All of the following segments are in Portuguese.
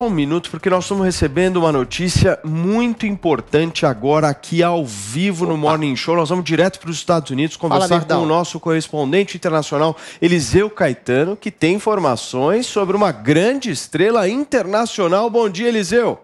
Um minuto, porque nós estamos recebendo uma notícia muito importante agora aqui ao vivo no Morning Show. Nós vamos direto para os Estados Unidos conversar com o nosso correspondente internacional, Eliseu Caetano, que tem informações sobre uma grande estrela internacional. Bom dia, Eliseu.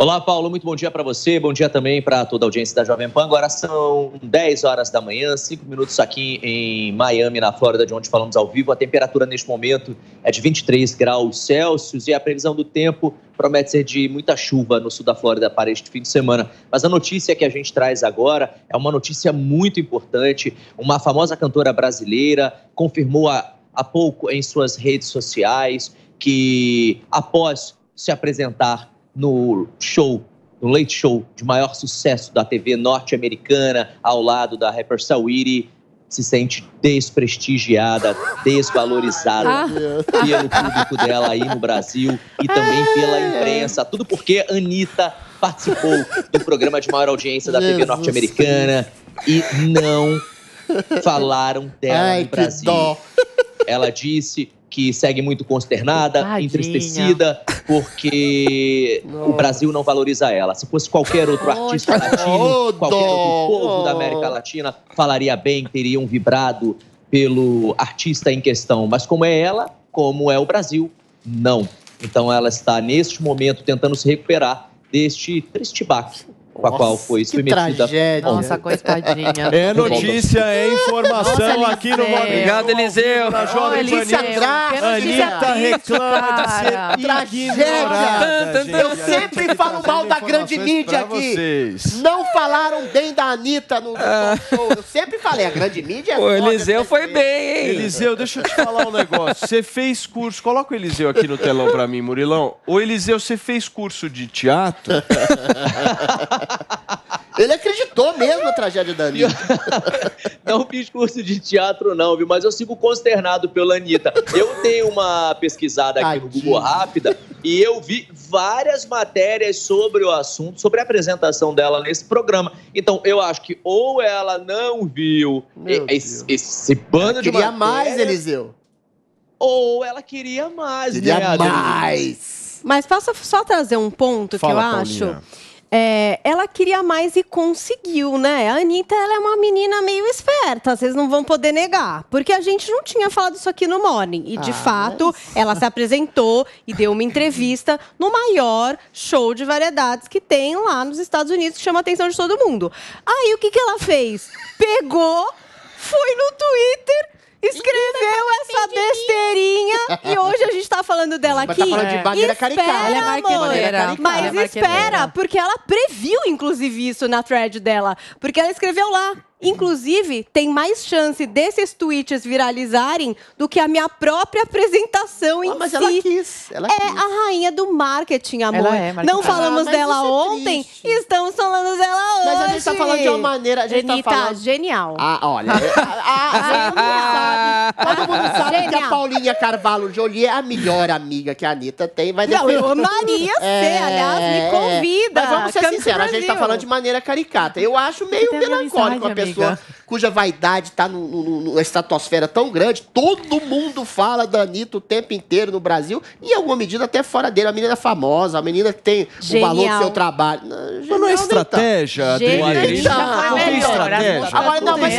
Olá, Paulo. Muito bom dia para você. Bom dia também para toda a audiência da Jovem Pan. Agora são 10 horas da manhã, 5 minutos aqui em Miami, na Flórida, de onde falamos ao vivo. A temperatura neste momento é de 23 graus Celsius e a previsão do tempo promete ser de muita chuva no sul da Flórida para este fim de semana. Mas a notícia que a gente traz agora é uma notícia muito importante. Uma famosa cantora brasileira confirmou há pouco em suas redes sociais que, após se apresentar no late show de maior sucesso da TV norte-americana, ao lado da rapper Saweetie, se sente desprestigiada, desvalorizada pelo público dela aí no Brasil e também pela imprensa. Tudo porque Anitta participou do programa de maior audiência da TV norte-americana e não falaram dela no Brasil. Ela disse que segue muito consternada, tadinha, entristecida, porque o Brasil não valoriza ela. Se fosse qualquer outro artista latino, qualquer outro povo da América Latina, falaria bem, teriam vibrado pelo artista em questão. Mas como é ela, como é o Brasil, não. Então ela está, neste momento, tentando se recuperar deste triste baque com a qual foi submetida. Nossa, coitadinha. É notícia, é informação. Nossa, aqui no Morning. Obrigado, Eliseu. Na Jovem Pan. Anitta reclama de ser ignorada. Eu sempre falo mal da grande mídia aqui. Vocês não falaram bem da Anitta no show. Eu sempre falei, a grande mídia é... O Eliseu foi bem, hein? Eliseu, deixa eu te falar um negócio. Você fez curso... Coloca o Eliseu aqui no telão pra mim, Murilão. Ô, Eliseu, você fez curso de teatro? Ele acreditou mesmo na tragédia da Anitta. Não fiz curso de teatro, não, viu? Mas eu sigo consternado pela Anitta. Eu dei uma pesquisada aqui no Google rápida e eu vi várias matérias sobre o assunto, sobre a apresentação dela nesse programa. Então, eu acho que ou ela não viu esse bando de matérias... Queria mais, Eliseu. Ou ela queria mais, né? Queria mais! Mas posso só trazer um ponto que eu acho... É, ela queria mais e conseguiu, né? A Anitta, ela é uma menina meio esperta, vocês não vão poder negar. Porque a gente não tinha falado isso aqui no Morning. E, de fato, ela se apresentou e deu uma entrevista no maior show de variedades que tem lá nos Estados Unidos, que chama a atenção de todo mundo. Aí, o que que ela fez? Pegou, foi no Twitter... Escreveu essa besteirinha e hoje a gente tá falando dela aqui. Mas tá falando de bandeira caricada. Ela é marqueteira. Mas espera, porque ela previu, inclusive, isso na thread dela. Porque ela escreveu lá. Inclusive, tem mais chance desses tweets viralizarem do que a minha própria apresentação em si. Mas ela quis. Ela quis. É a rainha do marketing, amor. Ela é marketing. Não falamos dela ontem, estamos falando dela hoje. Mas a gente tá falando de uma maneira... Genial. Ah, olha. Todo mundo sabe que a Paulinha Carvalho de Olhe é a melhor amiga que a Anitta tem. Vai defender. Não, eu amaria ser, aliás, me convida. Mas vamos ser sinceros, a gente tá falando de maneira caricata. Eu acho meio melancólico a pessoa cuja vaidade tá numa estratosfera tão grande. Todo mundo fala da Anitta o tempo inteiro no Brasil e, em alguma medida, até fora dele. A menina famosa, a menina que tem o valor do seu trabalho. Mas não é estratégia, Adrilles? Não tem estratégia. Agora, não, mas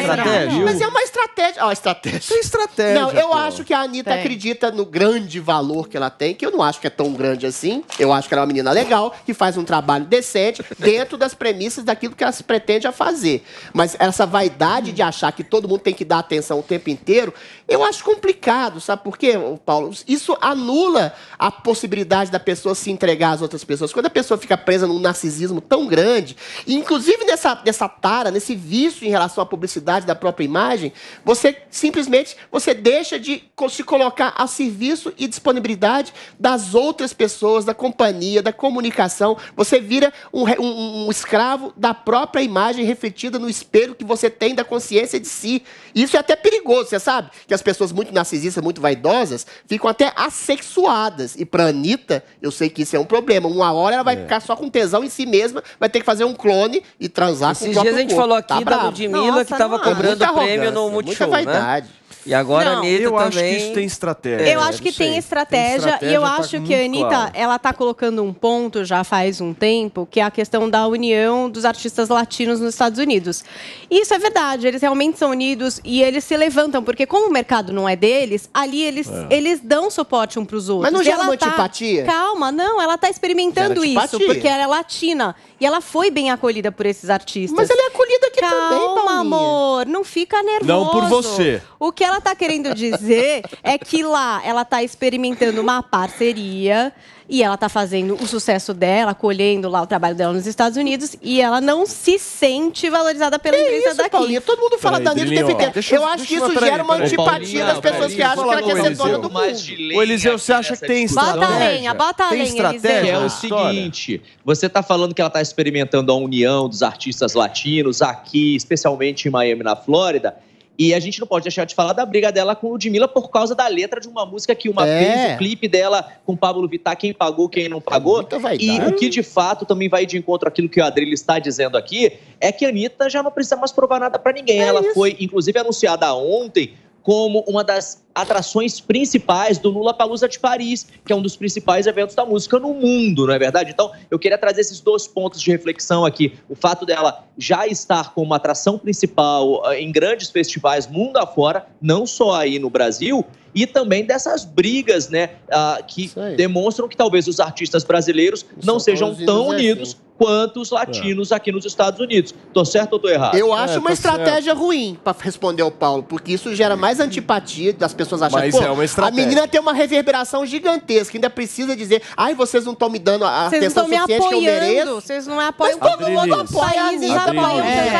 é uma estratégia. Ó, estratégia. Tem estratégia. Não, eu acho que a Anitta acredita no grande valor que ela tem, que eu não acho que é tão grande assim. Eu acho que ela é uma menina legal, que faz um trabalho decente dentro das premissas daquilo que ela se pretende a fazer. Mas essa vaidade de achar que todo mundo tem que dar atenção o tempo inteiro, eu acho complicado, sabe por quê, Paulo? Isso anula a possibilidade da pessoa se entregar às outras pessoas. Quando a pessoa fica presa num narcisismo tão grande, inclusive nessa tara, nesse vício em relação à publicidade da própria imagem, você simplesmente deixa de se colocar a serviço e disponibilidade das outras pessoas, da companhia, da comunicação. Você vira um escravo da própria imagem refletida no espelho que você tem da consciência de si. Isso é até perigoso, você sabe? Que as pessoas muito narcisistas, muito vaidosas, ficam até assexuadas. E pra Anitta, eu sei que isso é um problema. Uma hora ela vai ficar só com tesão em si mesma, vai ter que fazer um clone e transar com o próprio corpo. Esses dias a gente falou aqui da Ludmilla, que tava cobrando prêmio no Multishow, né? Muita vaidade. E agora a Anitta também... acho que isso tem estratégia. Eu acho que tem estratégia e eu acho que a Anitta, ela está colocando um ponto já faz um tempo, que é a questão da união dos artistas latinos nos Estados Unidos. E isso é verdade, eles realmente são unidos e eles se levantam, porque como o mercado não é deles, ali eles dão suporte um para os outros. Mas não gera uma antipatia? Calma, não, ela está experimentando isso, porque ela é latina. E ela foi bem acolhida por esses artistas. Mas ela é acolhida aqui também, Paulinha. Calma, amor, não fica nervoso. Não por você. O que ela está querendo dizer é que lá ela está experimentando uma parceria e ela está fazendo o sucesso dela, colhendo lá o trabalho dela nos Estados Unidos e ela não se sente valorizada pela imprensa daqui. Paulinha, todo mundo fala da Anitta o tempo inteiro. Eu acho que isso gera uma antipatia das pessoas que acham que ela quer ser dona do mundo. O Eliseu, você acha que tem estratégia? Bota a lenha, estratégia. É o seguinte, você está falando que ela está experimentando a união dos artistas latinos aqui, especialmente em Miami, na Flórida. E a gente não pode deixar de falar da briga dela com Ludmilla por causa da letra de uma música que uma vez, o clipe dela com Pablo Vittar, quem pagou, quem não pagou. E o que de fato também vai de encontro àquilo que o Adrilles está dizendo aqui, é que a Anitta já não precisa mais provar nada para ninguém. Ela foi, inclusive, anunciada ontem como uma das atrações principais do Lula Palooza de Paris, que é um dos principais eventos da música no mundo, não é verdade? Então, eu queria trazer esses dois pontos de reflexão aqui. O fato dela já estar como uma atração principal em grandes festivais mundo afora, não só aí no Brasil, e também dessas brigas, né, que demonstram que talvez os artistas brasileiros não sejam tão unidos quanto os latinos aqui nos Estados Unidos. Tô certo ou tô errado? Eu acho uma estratégia ruim, para responder ao Paulo, porque isso gera mais antipatia das pessoas achando, pô, a menina tem uma reverberação gigantesca, ainda precisa dizer, ai, vocês não estão me dando a atenção suficiente que eu mereço. Vocês não me apoiam. Mas todo mundo apoia a Anitta.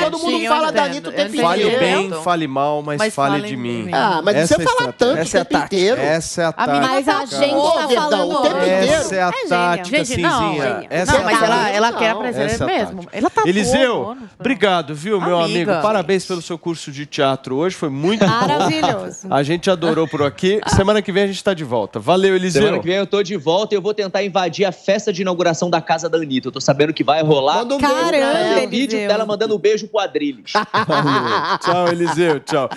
Todo mundo fala da Anitta o tempo inteiro. Fale bem, fale mal, mas fale de mim. Ah, mas você fala tanto. Essa é a tática. Essa é a tática. Mas a gente tá falando o tempo inteiro. Essa é a tática, Cinzinha. Não, mas ela quer apresentar mesmo. Ela tá boa. Eliseu, obrigado, viu, meu amigo? Parabéns pelo seu curso de teatro hoje. Foi muito bom. Maravilhoso. A gente adorou por aqui. Semana que vem a gente tá de volta. Valeu, Eliseu. Semana que vem eu tô de volta e eu vou tentar invadir a festa de inauguração da casa da Anitta. Eu tô sabendo que vai rolar. Manda um beijo. Caramba, vídeo dela mandando um beijo pro Adrilles. Tchau, Eliseu. Tchau.